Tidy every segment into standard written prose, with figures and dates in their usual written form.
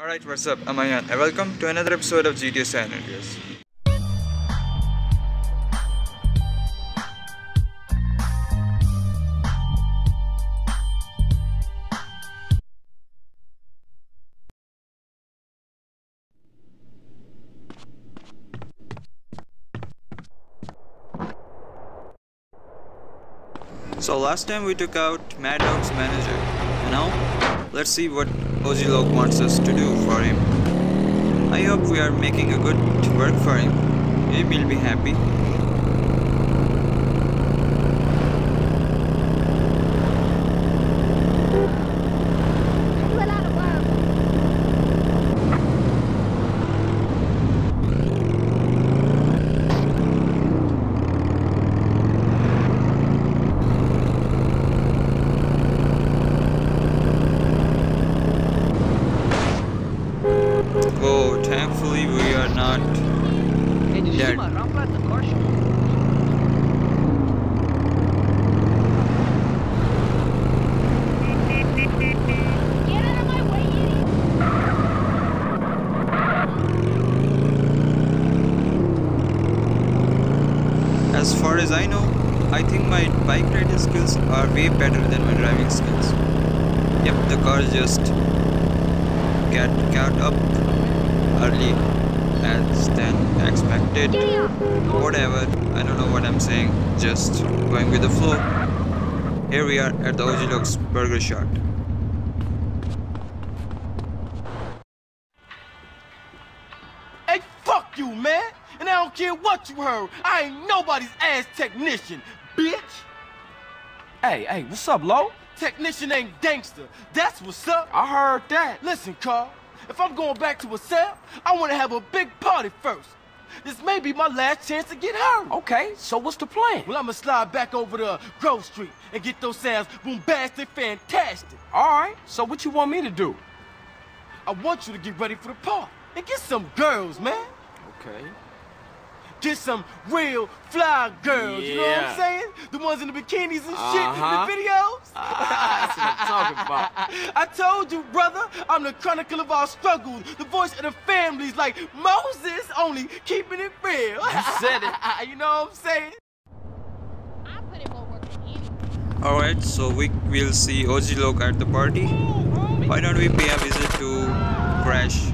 Alright, what's up? I'm Ayyan and welcome to another episode of GTA San Andreas. So last time we took out Mad Dog's manager, and now let's see what OG Loc wants us to do for him. I hope we are making a good work for him. He will be happy. Thankfully we are not dead. As far as I know, I think my bike riding skills are way better than my driving skills. Yep, the car just got caught up early as than expected. Whatever, I don't know what I'm saying, just going with the flow. Here we are at the OG Lux burger shot. Hey, fuck you, man! And I don't care what you heard, I ain't nobody's ass technician, bitch! Hey, what's up, Lo? Technician ain't gangster, that's what's up. I heard that. Listen, Carl. If I'm going back to a cell, I want to have a big party first. This may be my last chance to get hurt. Okay, so what's the plan? Well, I'm going to slide back over to Grove Street and get those sounds boom-bastic fantastic. All right, so what you want me to do? I want you to get ready for the party and get some girls, man. Okay. Get some real fly girls, yeah. You know what I'm saying? The ones in the bikinis and shit in the videos. That's what I'm talking about. I told you, brother, I'm the chronicle of our struggles, the voice of the families, like Moses, only keeping it real. You said it. You know what I'm saying? I put it more work in. Alright, so we will see OG Loc at the party. Why don't we pay a visit to Crash,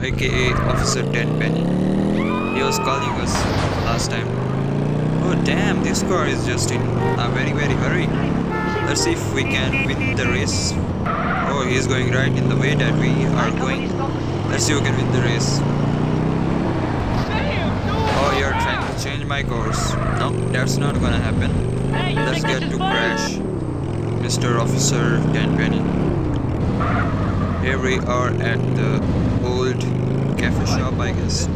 aka Officer Tenpenny? He was calling us last time. Oh damn, this car is just in a very hurry. Let's see if we can win the race. Oh, he's going right in the way that we are going. Let's see who can win the race. Oh, you're trying to change my course. No, that's not gonna happen. Let's get to Crash, Mr. Officer Tenpenny. Here we are at the old cafe shop, I guess.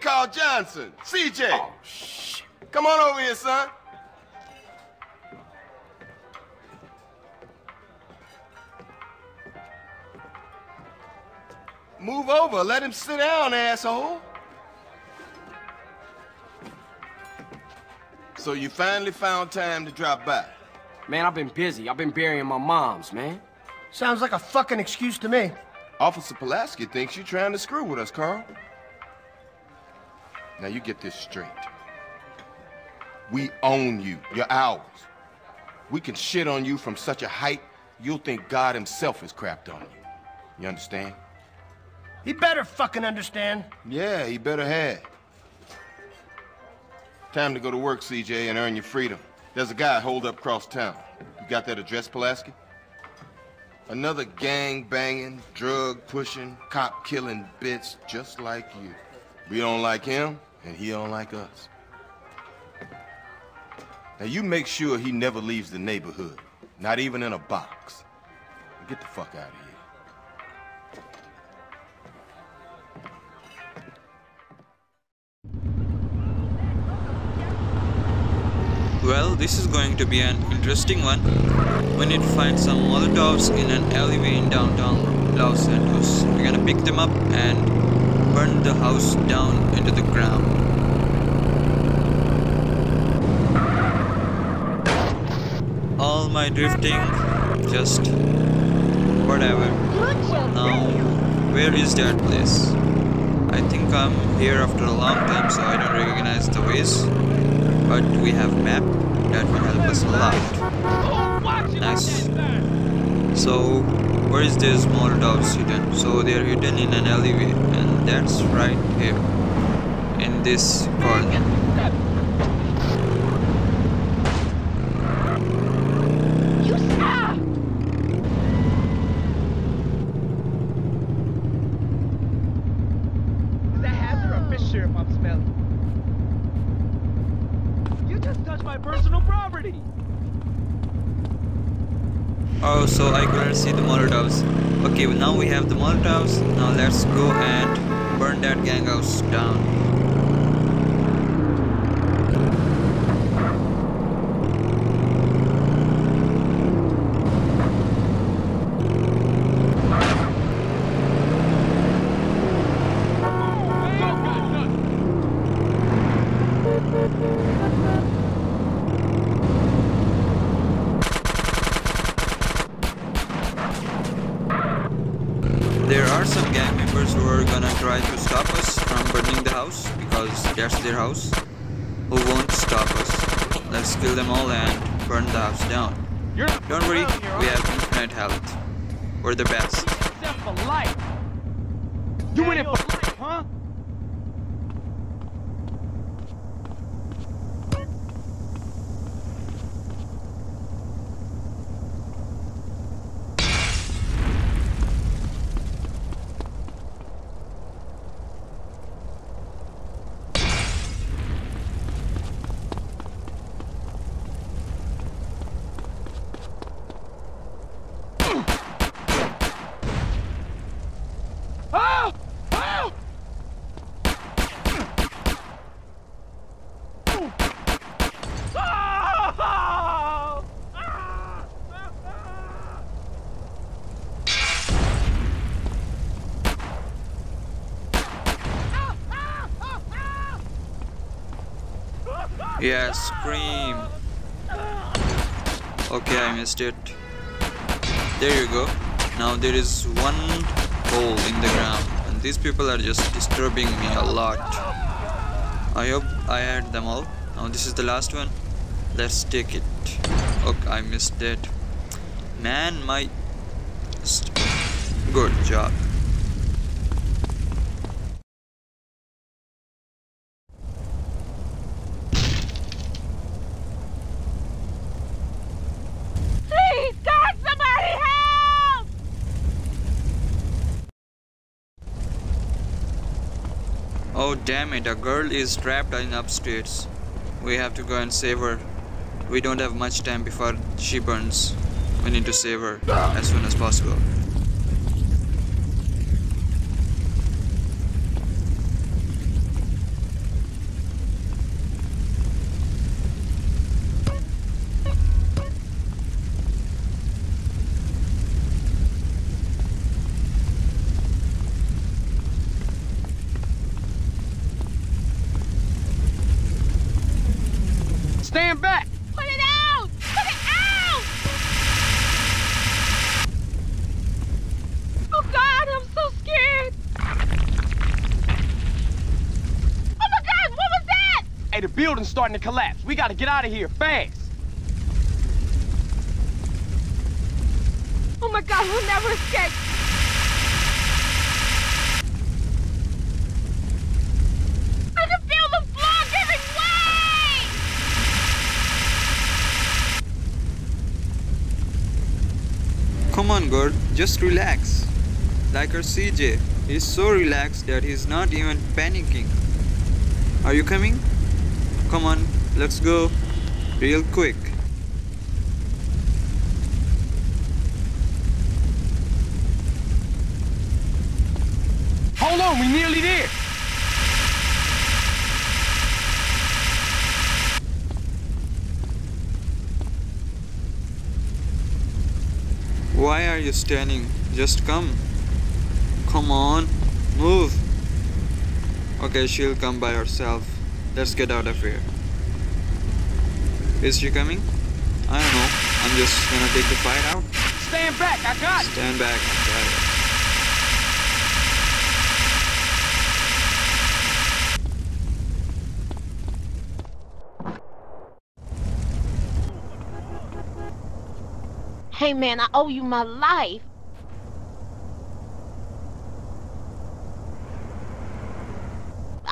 Carl Johnson, CJ. Oh, shit. Come on over here, son. Move over. Let him sit down, asshole. So you finally found time to drop by. Man, I've been busy. I've been burying my moms, man. Sounds like a fucking excuse to me. Officer Pulaski thinks you're trying to screw with us, Carl. Now you get this straight. We own you. You're ours. We can shit on you from such a height, you'll think God himself has crapped on you. You understand? He better fucking understand. Yeah, he better have. Time to go to work, CJ, and earn your freedom. There's a guy holed up across town. You got that address, Pulaski? Another gang-banging, drug-pushing, cop-killing bitch just like you. We don't like him, and he don't like us. Now you make sure he never leaves the neighborhood, not even in a box. Get the fuck out of here. Well, this is going to be an interesting one. We need to find some Molotovs in an alleyway in downtown Los Santos. We're gonna pick them up and burn the house down into the ground. my drifting, just whatever. Now, where is that place? I think I'm here after a long time, so I don't recognize the ways. But we have map that will help us a lot. Nice. So, where is this Molotov student? So they're hidden in an alleyway, and that's right here, in this corner. Oh, so I couldn't see the Molotovs. Okay, well now we have the Molotovs. Now let's go and burn that gang house down. The best. For life. You in it for life, huh? Yeah, scream. Okay, I missed it. There you go. Now there is one hole in the ground, and these people are just disturbing me a lot. I hope I had them all. Now this is the last one. Let's take it. Okay, I missed it. Man, my... Good job. Oh damn it, a girl is trapped in upstairs. We have to go and save her. We don't have much time before she burns. We need to save her as soon as possible. Stand back! Put it out! Put it out! Oh God, I'm so scared! Oh my God, what was that? Hey, the building's starting to collapse. We gotta get out of here fast. Oh my God, we'll never escape. Come on girl, just relax. Like our CJ, he's so relaxed that he's not even panicking. Are you coming? Come on, let's go. Real quick. Hold on, we're nearly there. Why are you standing? Just come. Come on, move. Okay, she'll come by herself. Let's get out of here. Is she coming? I don't know. I'm I'm just gonna take the fight out. Stand back, I got it. Stand back, I got it. Hey man, I owe you my life.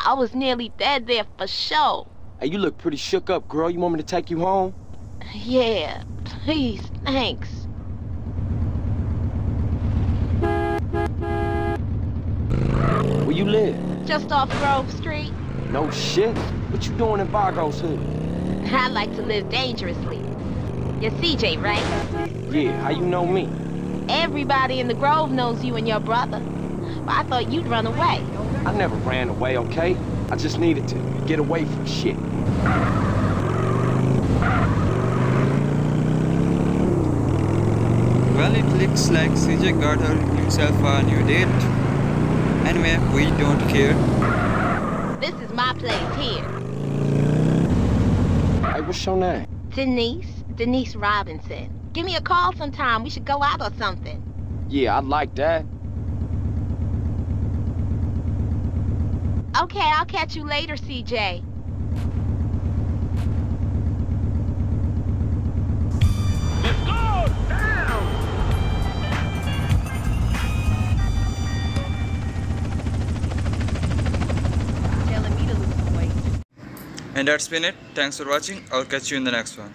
I was nearly dead there for sure. Hey, you look pretty shook up, girl. You want me to take you home? Yeah, please, thanks. Where you live? Just off Grove Street. No shit. What you doing in Vargos hood? I like to live dangerously. You're CJ, right? Yeah, how you know me? Everybody in the Grove knows you and your brother. But I thought you'd run away. I never ran away, okay? I just needed to get away from shit. Well, it looks like CJ got himself a new date. Anyway, we don't care. This is my place here. Hey, what's your name? Denise Robinson. Give me a call sometime. We should go out or something. Yeah, I'd like that. Okay, I'll catch you later, CJ. Let's go down! Telling me to lose some weight. And that's been it. Thanks for watching. I'll catch you in the next one.